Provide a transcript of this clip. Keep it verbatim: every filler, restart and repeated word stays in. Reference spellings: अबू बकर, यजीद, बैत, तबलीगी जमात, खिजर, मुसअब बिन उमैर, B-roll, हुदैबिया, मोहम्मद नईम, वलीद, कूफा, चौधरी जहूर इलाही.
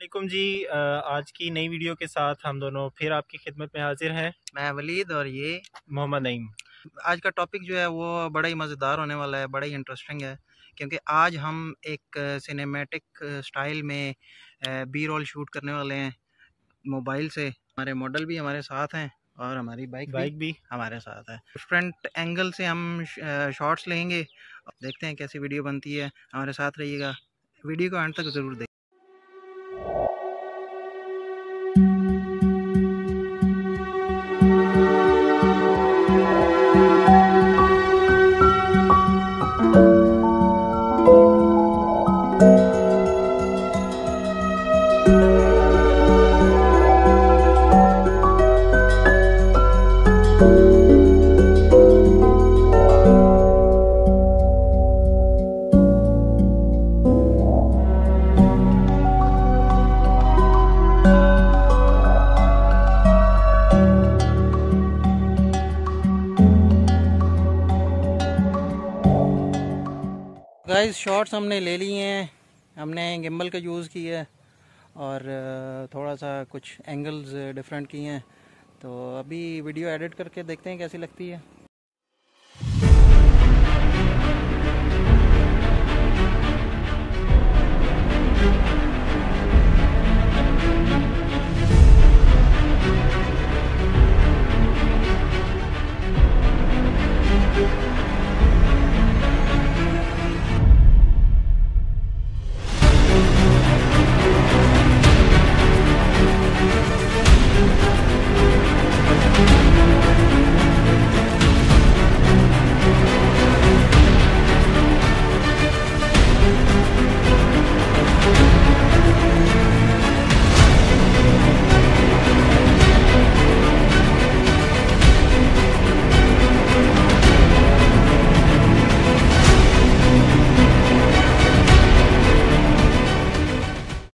वालेकुम जी, आज की नई वीडियो के साथ हम दोनों फिर आपकी खिदमत में हाजिर हैं। मैं वलीद और ये मोहम्मद नईम। आज का टॉपिक जो है वो बड़ा ही मज़ेदार होने वाला है, बड़ा ही इंटरेस्टिंग है, क्योंकि आज हम एक सिनेमैटिक स्टाइल में बी रोल शूट करने वाले हैं मोबाइल से। हमारे मॉडल भी हमारे साथ हैं और हमारी बाइक बाइक भी, भी हमारे साथ है। डिफरेंट एंगल से हम शॉट्स लेंगे, देखते हैं कैसी वीडियो बनती है। हमारे साथ रहिएगा, वीडियो को अंत तक ज़रूर देखें। गाइस, शॉट्स हमने ले लिए हैं, हमने गिम्बल का यूज़ किया है और थोड़ा सा कुछ एंगल्स डिफरेंट किए हैं। तो अभी वीडियो एडिट करके देखते हैं कैसी लगती है।